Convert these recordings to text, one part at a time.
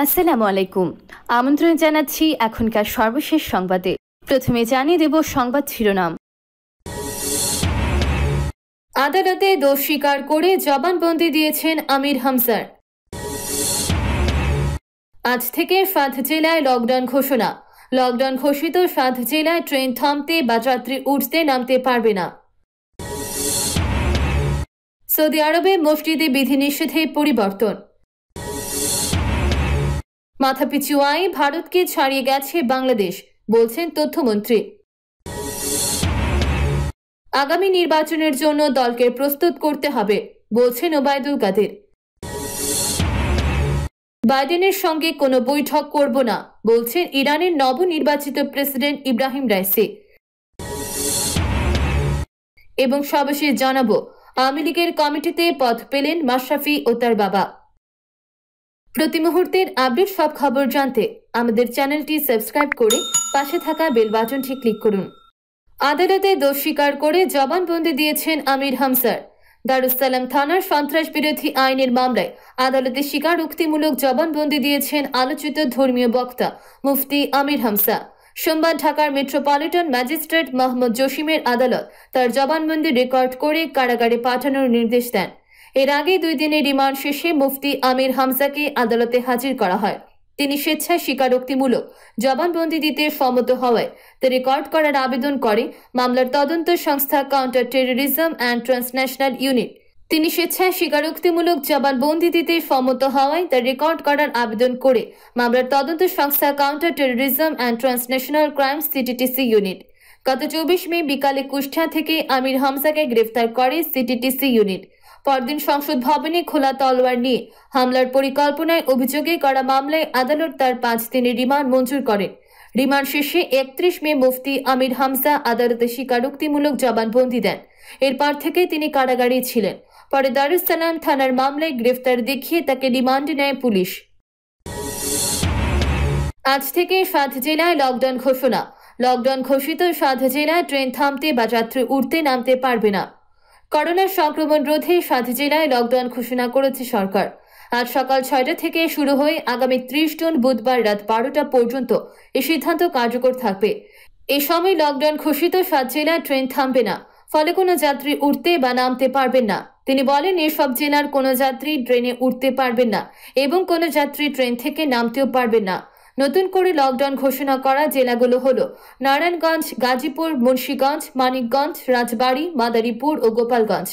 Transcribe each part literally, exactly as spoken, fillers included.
আসসালামু আলাইকুম। আমন্ত্রণ জানাচ্ছি এখনকার সর্বশেষ সংবাদে। প্রথমে জানিয়ে দেব সংবাদ শিরোনাম। আদালতে দোষ স্বীকার করে জবানবন্দি দিয়েছেন আমির হামজার। আজ থেকে সাত জেলায় লকডাউন ঘোষণা। লকডাউন ঘোষিত সাত জেলায় ট্রেন থামতে বা যাত্রী উঠতে নামতে পারবে না। সৌদি আরবে মসজিদে বিধিনিষেধে পরিবর্তন। মাথাপিছু আয় ভারতকে ছাড়িয়ে গেছে বাংলাদেশ, বলছেন তথ্যমন্ত্রী। আগামী নির্বাচনের জন্য দলকে প্রস্তুত করতে হবে, বলছেন ওবায়দুল কাদের। বাইডেনের সঙ্গে কোনো বৈঠক করব না, বলছেন ইরানের নবনির্বাচিত প্রেসিডেন্ট ইব্রাহিম রাইসি। এবং সর্বশেষ জানাবো, আওয়ামী লীগের কমিটিতে পদ পেলেন মাশরাফি ও তার বাবা। প্রতি মুহূর্তের আপডেট সব খবর জানতে আমাদের চ্যানেলটি সাবস্ক্রাইব করে পাশে থাকা বেল বাটনটি ক্লিক করুন। আদালতে দোষ স্বীকার করে জবানবন্দি দিয়েছেন আমির হামজার। দারুস সালাম থানার সন্ত্রাস বিরোধী আইনের মামলায় আদালতে স্বীকারোক্তিমূলক জবানবন্দি দিয়েছেন আলোচিত ধর্মীয় বক্তা মুফতি আমির হামজা। সোমবার ঢাকার মেট্রোপলিটন ম্যাজিস্ট্রেট মোহাম্মদ জসিমের আদালত তার জবানবন্দি রেকর্ড করে কারাগারে পাঠানোর নির্দেশ দেন। এর আগে দুই দিনের রিমান্ড শেষে মুফতি আমির হামজাকে আদালতে হাজির করা হয়। তিনি স্বেচ্ছায় স্বীকারোক্তিমূলক জবানবন্দি দিতে সম্মত হওয়ায় তা রেকর্ড করার আবেদন করে মামলার তদন্ত সংস্থা counter terrorism and transnational unit. তিনি স্বেচ্ছায় স্বীকারোক্তিমূলক জবানবন্দি দিতে সম্মত হওয়ায় তা রেকর্ড করার আবেদন করে মামলার তদন্ত সংস্থা counter terrorism and transnational crime CTTC unit. গত চব্বিশ মে বিকালে কুষ্টিয়া থেকে আমির হামজাকে গ্রেফতার করে সিটিটিসি ইউনিট। পরদিন সংসদ ভবনে খোলা তলোয়ার নিয়ে হামলার পরিকল্পনায় অভিযোগে করা মামলায় আদালত তার পাঁচ দিনের রিমান্ড মঞ্জুর করেন। রিমান্ড শেষে একত্রিশ মে মুফতি আমির হামজা আদালতে স্বীকারোক্তিমূলক জবানবন্দি দেন। এরপর থেকে তিনি কারাগারে ছিলেন। পরে দারুস সালাম থানার মামলায় গ্রেফতার দেখিয়ে তাকে রিমান্ডে নেয় পুলিশ। আজ থেকে সাত জেলায় লকডাউন ঘোষণা। লকডাউন ঘোষিত সাত জেলায় ট্রেন থামতে বা যাত্রী উঠতে নামতে পারবে না। করোনা সংক্রমণ রোধে সাত জেলায় লকডাউন ঘোষণা করেছে সরকার। আজ সকাল ছয়টা থেকে শুরু হয়ে আগামী ত্রিশ জুন বুধবার রাত বারোটা পর্যন্ত এ সিদ্ধান্ত কার্যকর থাকবে। এ সময় লকডাউন ঘোষিত সাত জেলায় ট্রেন থামবে না, ফলে কোনো যাত্রী উঠতে বা নামতে পারবেন না। তিনি বলেন, এসব জেলার কোনো যাত্রী ট্রেনে উঠতে পারবেন না এবং কোনো যাত্রী ট্রেন থেকে নামতেও পারবেন না। নতুন করে লকডাউন ঘোষণা করা জেলাগুলো হলো নারায়ণগঞ্জ, গাজীপুর, মুন্সিগঞ্জ, মানিকগঞ্জ, রাজবাড়ী, মাদারীপুর ও গোপালগঞ্জ।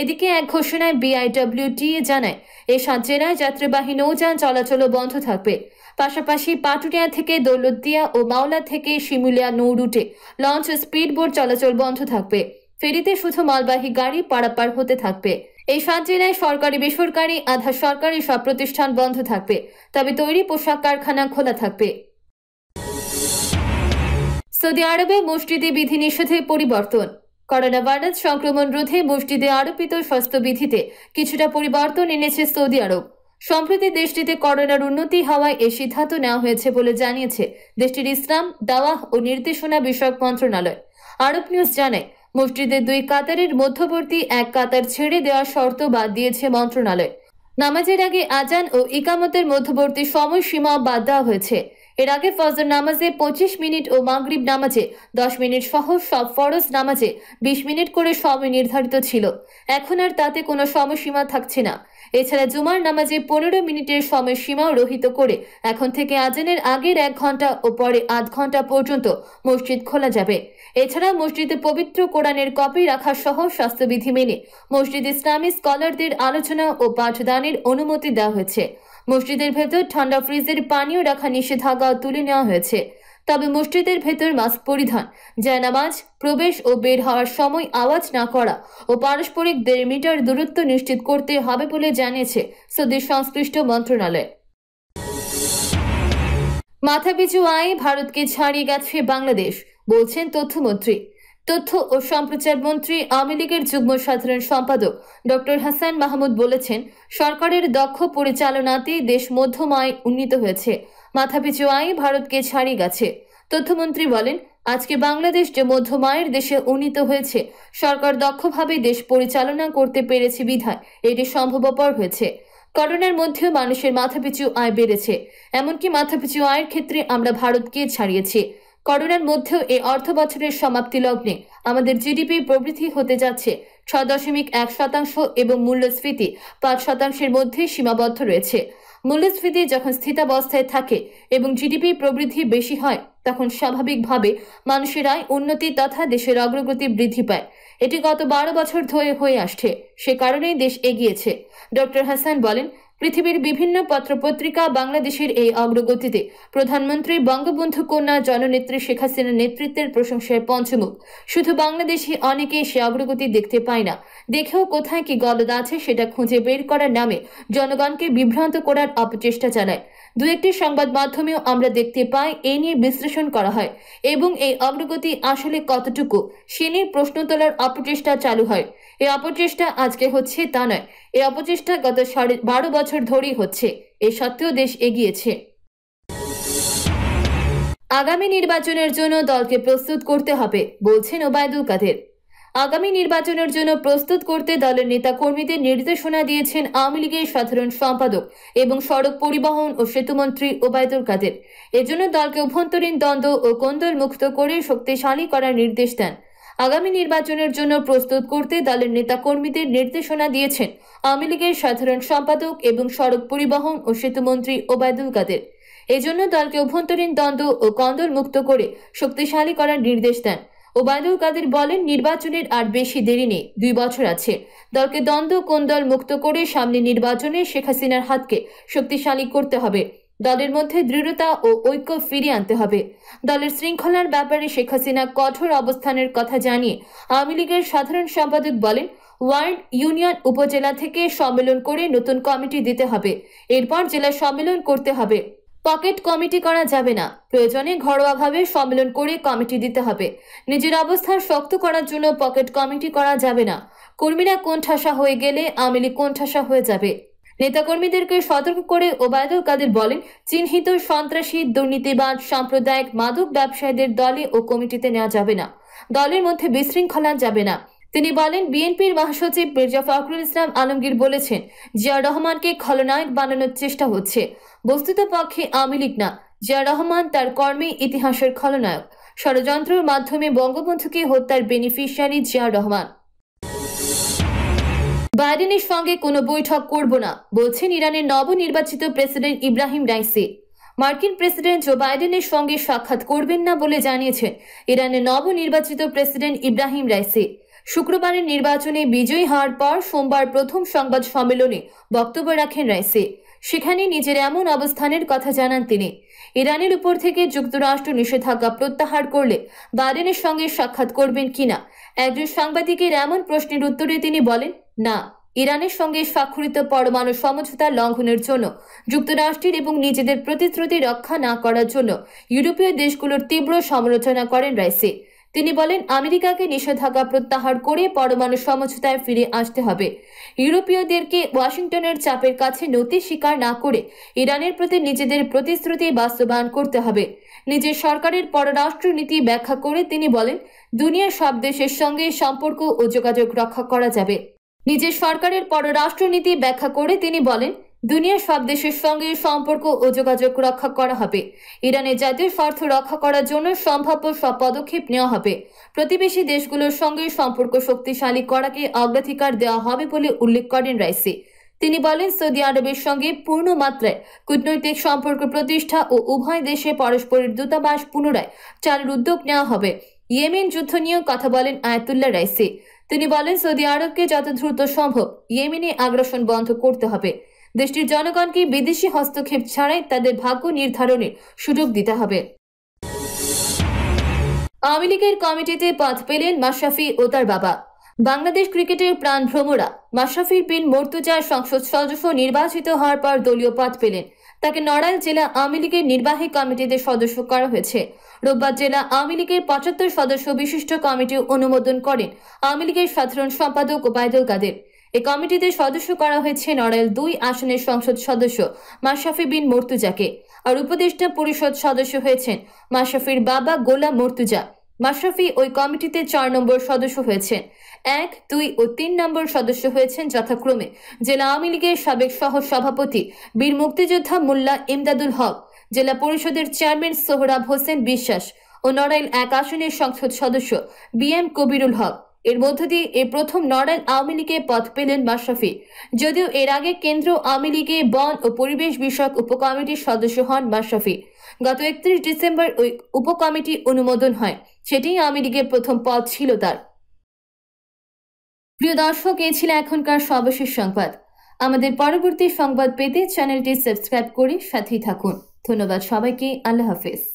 এদিকে এক ঘোষণায় বিআইডব্লিউটিএ জানায়, এই সাত জেলায় যাত্রীবাহী নৌযান চলাচলও বন্ধ থাকবে। পাশাপাশি পাটুরিয়া থেকে দৌলতদিয়া ও মাওলা থেকে শিমুলিয়া নৌ রুটে লঞ্চ ও স্পিডবোট চলাচল বন্ধ থাকবে। ফেরিতে শুধু মালবাহী গাড়ি পারাপার হতে থাকবে। এই সাত জেলায় সরকারি, বেসরকারি, আধা সরকারি সব প্রতিষ্ঠান বন্ধ থাকবে, তবে তৈরি পোশাক কারখানা খোলা থাকবে। সৌদি আরবে মসজিদে বিধিনিষেধে পরিবর্তন। করোনা ভাইরাস সংক্রমণ রোধে মসজিদে আরোপিত স্বাস্থ্যবিধিতে কিছুটা পরিবর্তন এনেছে সৌদি আরব। সম্প্রতি দেশটিতে করোনার উন্নতি হওয়ায় এ সিদ্ধান্ত নেওয়া হয়েছে বলে জানিয়েছে দেশটির ইসলাম, দাওয়াহ ও নির্দেশনা বিষয়ক মন্ত্রণালয়। আরব নিউজ জানায়, মসজিদের দুই কাতারের মধ্যবর্তী এক কাতার ছেড়ে দেওয়ার শর্ত বাদ দিয়েছে মন্ত্রণালয়। নামাজের আগে আজান ও ইকামতের মধ্যবর্তী সময়সীমা বাদ দেওয়া হয়েছে। এর আগে ফজর নামাজে পঁচিশ মিনিট ও মাগরিব নামাজে দশ মিনিট সহ সব ফরজ নামাজে বিশ মিনিট করে সময় নির্ধারিত ছিল। এখন আর তাতে কোনো সময়সীমা থাকছে না। এছাড়া জুমার নামাজে পনেরো মিনিটের সময়সীমাও রহিত করে এখন থেকে আজানের আগের এক ঘন্টা ও পরে আধ ঘন্টা পর্যন্ত মসজিদ খোলা যাবে। এছাড়া মসজিদে পবিত্র কোরআনের কপি রাখা সহ স্বাস্থ্যবিধি মেনে মসজিদ ইসলামী স্কলারদের আলোচনা ও পাঠদানের অনুমতি দেওয়া হয়েছে। মসজিদের ভেতর ঠান্ডা ফ্রিজের পানিও রাখা নিষেধাজ্ঞাও তুলে নেওয়া হয়েছে। তবে মসজিদের ভেতর মাস্ক পরিধান, জায়নামাজ, প্রবেশ ও বের হওয়ার সময় আওয়াজ না করা ও পারস্পরিক দেড় মিটার দূরত্ব নিশ্চিত করতে হবে বলে জানিয়েছে সৌদির সংশ্লিষ্ট মন্ত্রণালয়। মাথাপিছু আয়ে ভারতকে ছাড়িয়ে গেছে বাংলাদেশ, বলছেন তথ্যমন্ত্রী। তথ্য ও সম্প্রচার মন্ত্রী, আওয়ামী লীগের যুগ্ম সাধারণ সম্পাদক ডক্টর হাসান মাহমুদ বলেছেন, সরকারের দক্ষ পরিচালনাতেই দেশ মধ্যম আয় উন্নীত হয়েছে। মাথাপিছু আয় ভারতকে ছাড়িয়ে গেছে। তথ্যমন্ত্রী বলেন, আজকে বাংলাদেশ যে মধ্যম আয়ের দেশে উন্নীত হয়েছে, সরকার দক্ষভাবে দেশ পরিচালনা করতে পেরেছে বিধায় এটি সম্ভবপর হয়েছে। করোনার মধ্যে মানুষের মাথাপিছু আয় বেড়েছে এমনকি মাথাপিছু আয়ের ক্ষেত্রে আমরা ভারতকে ছাড়িয়েছি করোনার মধ্যে এই অর্থবছরের সমাপ্তি লগ্নে আমাদের জিডিপি প্রবৃদ্ধি হতে যাচ্ছে छह दशमिक एक শতাংশ এবং মূল্যস্ফীতি पाँच শতাংশের মধ্যে সীমাবদ্ধ রয়েছে মূল্যস্ফীতি যখন স্থিতাবস্থায় থাকে এবং জিডিপি প্রবৃদ্ধি বেশি হয় তখন স্বাভাবিকভাবে মানুষের আয় উন্নতি তথা দেশের অগ্রগতি বৃদ্ধি পায় এটি গত बारह বছর ধরে হয়ে আসছে সে কারণেই দেশ এগিয়েছে ডক্টর হাসান বলেন পৃথিবীর বিভিন্ন পত্রপত্রিকা বাংলাদেশের এই অগ্রগতিতে প্রধানমন্ত্রী বঙ্গবন্ধু কন্যা জননেত্রী শেখ হাসিনার নেতৃত্বের প্রশংসায় পঞ্চমুখ শুধু বাংলাদেশী অনেকেই সেই অগ্রগতি দেখতে পায় না দেখেও কোথায় কি গলদ আছে সেটা খুঁজে বের করার নামে জনগণকে বিভ্রান্ত করার অপচেষ্টা চালায় দুই একটি সংবাদ মাধ্যমেও আমরা দেখতে পাই এই নিয়ে বিশ্লেষণ করা হয় এবং এই অগ্রগতি আসলে কতটুকু সে নিয়ে প্রশ্ন তোলার অপচেষ্টা চালু হয় এই অপচেষ্টা আজকে হচ্ছে তা নয় এই অপচেষ্টা গত बारह বছর ধরেই হচ্ছে এই সত্ত্বেও দেশ এগিয়েছে আগামী নির্বাচনের জন্য দলকে প্রস্তুত করতে হবে বলছেন ওবায়দুল কাদের आगामी निर्वाचनेर जोनो प्रस्तुत करते दलेर नेताकर्मीदेर निर्देशना दिएछेन आवामी लीगेर साधारण सम्पादक एवं सड़क परिवहन और सेतुमंत्री ओबायदुल कादेर एजोन्नो दलके अभ्यंतरीण द्वंद्व और कोन्दलमुक्त करे शक्तिशाली करार निर्देश देन आगामी निर्वाचनेर जोनो प्रस्तुत करते दलेर नेताकर्मीदेर निर्देशना दिएछेन आवामी लीगेर साधारण सम्पादक एवं सड़क परिवहन और सेतुमंत्री ओबायदुल कादेर एजोन्नो दलके अभ्यंतरीण द्वंद्व और कोन्दलमुक्त करे शक्तिशाली करार निर्देश देन ওবাইদুল কাদের বলেন নির্বাচনের আর বেশি দেরি নেই দুই বছর আছে দলকে দ্বন্দ্ব কোন্দল মুক্ত করে সামনে নির্বাচনে শেখ হাসিনার হাতকে শক্তিশালী করতে হবে দলের মধ্যে দৃঢ়তা ও ঐক্য ফিরিয়ে আনতে হবে দলের শৃঙ্খলার ব্যাপারে শেখ হাসিনা কঠোর অবস্থানের কথা জানিয়ে আওয়ামী লীগের সাধারণ সম্পাদক বলেন ওয়ার্ড ইউনিয়ন উপজেলা থেকে সম্মেলন করে নতুন কমিটি দিতে হবে এরপর জেলা সম্মেলন করতে হবে पकेट कमिटी करा जाबे ना प्रयोजने घरोया भावे सम्मेलन करे कमिटी दिते हबे निजेर अवस्था शक्त करार जोन्नो पकेट कमिटी करा जाबे ना कर्मीरा कोणठासा हये गेले आमिली कोणठासा हये जाबे नेताकर्मीदेरके सतर्क करे ओबायदुल कादेर बोलेन चिन्हित सन्त्रासी दुर्नीतिबाद साम्प्रदायिक मादक व्यवसायीदेर दले ओ कमिटीते नेওয়া जाबे ना दलेर मध्ये विशृंखला जाबे ना তিনি বলেন বিএনপির মহাসচিব মির্জা ফখরুল ইসলাম আলমগীর বলেছেন জিয়া রহমানকে খলনায়ক বানানোর চেষ্টা হচ্ছে বস্তুতপক্ষে আওয়ামী লীগ না জিয়া রহমান তার কর্মে ইতিহাসের খলনায়ক ষড়যন্ত্রের মাধ্যমে বঙ্গবন্ধুকে হত্যার বেনিফিশিয়ারি জিয়া রহমান বাইডেনের সঙ্গে কোনো বৈঠক করব না বলছেন ইরানের নবনির্বাচিত প্রেসিডেন্ট ইব্রাহিম রাইসি মার্কিন প্রেসিডেন্ট জো বাইডেনের সঙ্গে সাক্ষাৎ করবেন না বলে জানিয়েছেন ইরানের নবনির্বাচিত প্রেসিডেন্ট ইব্রাহিম রাইসি शुक्रवार निर्वाचने विजयी हार पर सोमवार प्रथम संबाद सम्मेलने बक्तव्य रखें राइसी सेखाने निजेर एमन अवस्थानेर कथा जानान तिनि इरानेर उपर थेके जुक्तराष्ट्र निषेधाज्ञा प्रत्याहार करले बाइडेनेर संगे साक्षात् करबेन किना एकजन सांबादिकेर एमन प्रश्नेर उत्तरे तिनि बोलेन ना ইরানের সঙ্গে স্বাক্ষরিত পরমাণু সমঝোতা লঙ্ঘনের জন্য যুক্তরাষ্ট্রের এবং নিজেদের প্রতিশ্রুতি রক্ষা না করার জন্য ইউরোপীয় দেশগুলোর তীব্র সমালোচনা করেন রাইসি তিনি বলেন আমেরিকাকে নিষেধাজ্ঞা প্রত্যাহার করে পরমাণু সমঝোতায় ফিরে আসতে হবে ইউরোপীয়দেরকে ওয়াশিংটনের চাপের কাছে নতি স্বীকার না করে ইরানের প্রতি নিজেদের প্রতিশ্রুতি বাস্তবায়ন করতে হবে নিজের সরকারের পররাষ্ট্র নীতি ব্যাখ্যা করে তিনি বলেন দুনিয়ার সব দেশের সঙ্গে সম্পর্ক ও যোগাযোগ রক্ষা করা যাবে নিজের সরকারের পররাষ্ট্র নীতি ব্যাখ্যা করে তিনি বলেন দুনিয়ার সব দেশের সঙ্গে সম্পর্ক ও যোগাযোগ রক্ষা করা হবে ইরানের জাতীয় স্বার্থ রক্ষা করার জন্য সম্ভাব্য সব পদক্ষেপ নেওয়া হবে প্রতিবেশী দেশগুলোর সঙ্গে সম্পর্ক শক্তিশালী করাকে অগ্রাধিকার দেওয়া হবে বলে উল্লেখ করেন রাইসি তিনি বলেন সৌদি আরবের সঙ্গে পূর্ণ মাত্রায় কূটনৈতিক সম্পর্ক প্রতিষ্ঠা ও উভয় দেশে পরস্পরের দূতাবাস পুনরায় চালুর উদ্যোগ নেওয়া হবে ইয়েমেন যুদ্ধ নিয়ে কথা বলেন আয়াতুল্লাহ রাইসি তিনি বলেন সৌদি আরবকে যত দ্রুত সম্ভব ইয়েমেনে আগ্রাসন বন্ধ করতে হবে দেশটির জনগণকে বিদেশি হস্তক্ষেপ ছাড়াই তাদের ভাগ্য নির্ধারণের সুযোগ দিতে হবে আওয়ামী লীগের কমিটিতে পদ পেলেন মাশরাফি ও তার বাবা বাংলাদেশ ক্রিকেটের প্রাণভ্রমরা মাশরাফী বিন মোর্তাজা সংসদ সদস্য নির্বাচিত হওয়ার পর দলীয় পদ পেলেন তাকে নড়াইল জেলা আওয়ামী লীগের নির্বাহী কমিটিতে সদস্য করা হয়েছে রোববার জেলা আওয়ামী লীগের পঁচাত্তর সদস্য বিশিষ্ট কমিটি অনুমোদন করেন আওয়ামী লীগের সাধারণ সম্পাদক ওবায়দুল কাদের এই কমিটিতে সদস্য করা হয়েছে নড়াইল দুই আসনের সংসদ সদস্য মাশরাফী বিন মোর্তাজাকে আর উপদেষ্টা পরিষদ সদস্য হয়েছেন মাশরাফির বাবা গোলাম মোর্তাজা মাশরাফি ওই কমিটিতে চার নম্বর সদস্য হয়েছেন। এক, দুই ও তিন নম্বর সদস্য হয়েছেন যথাক্রমে জেলা আওয়ামী লীগের সাবেক সহ সভাপতি বীর মুক্তিযোদ্ধা মোল্লা ইমদাদুল হক, জেলা পরিষদের চেয়ারম্যান সোহরাব হোসেন বিশ্বাস ও নড়াইল এক আসনের সংসদ সদস্য বি এম কবিরুল হক। এর মধ্য দিয়ে এ প্রথম নড়াইল আওয়ামী লীগে পদ পেলেন মাশরাফি। যদিও এর আগে কেন্দ্র আওয়ামী লীগে বন ও পরিবেশ বিষয়ক উপকমিটির সদস্য হন মাশরাফি। গত একত্রিশ ডিসেম্বর ওই উপকমিটি অনুমোদন হয়, সেটি আওয়ামী লীগের প্রথম পদ ছিল তার। প্রিয় দর্শক, এ ছিল এখনকার সর্বশেষ সংবাদ। আমাদের পরবর্তী সংবাদ পেতে চ্যানেলটি সাবস্ক্রাইব করে সাথেই থাকুন। ধন্যবাদ সবাইকে। আল্লাহ হাফেজ।